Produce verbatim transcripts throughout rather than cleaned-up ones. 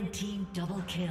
Red team double kill.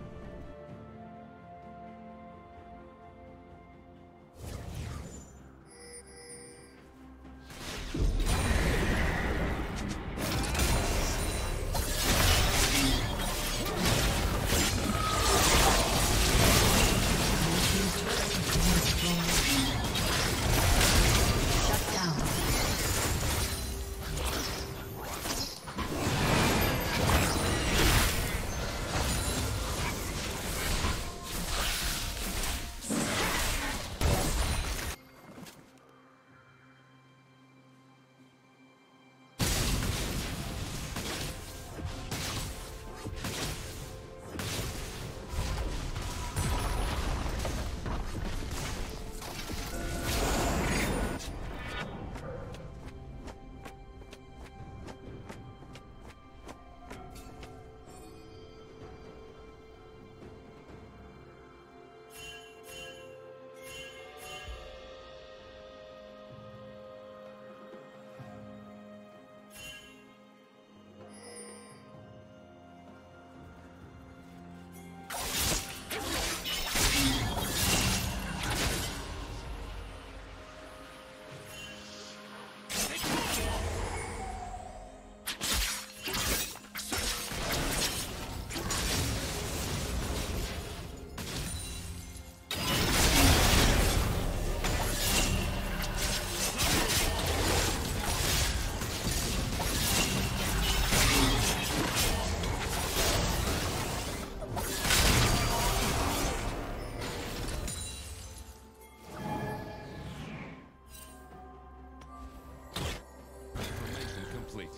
complete.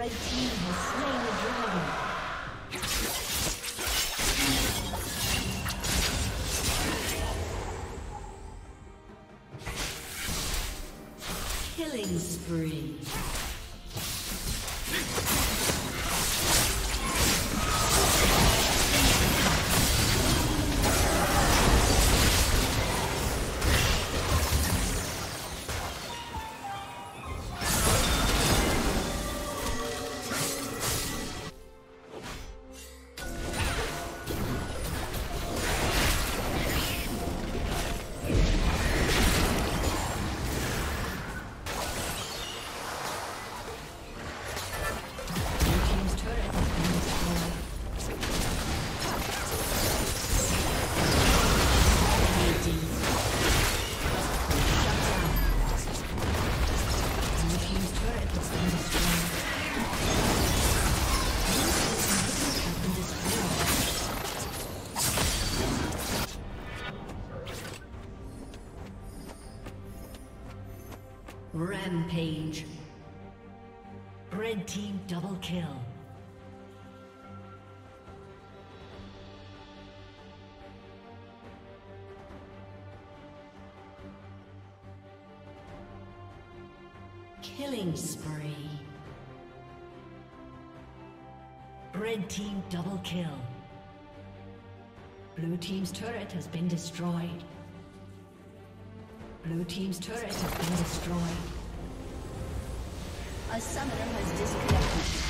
Red team has slain the dragon. Killing spree. Rampage. Red team double kill. Killing spree. Red team double kill. Blue team's turret has been destroyed. Blue team's turret has been destroyed. A summoner has disconnected.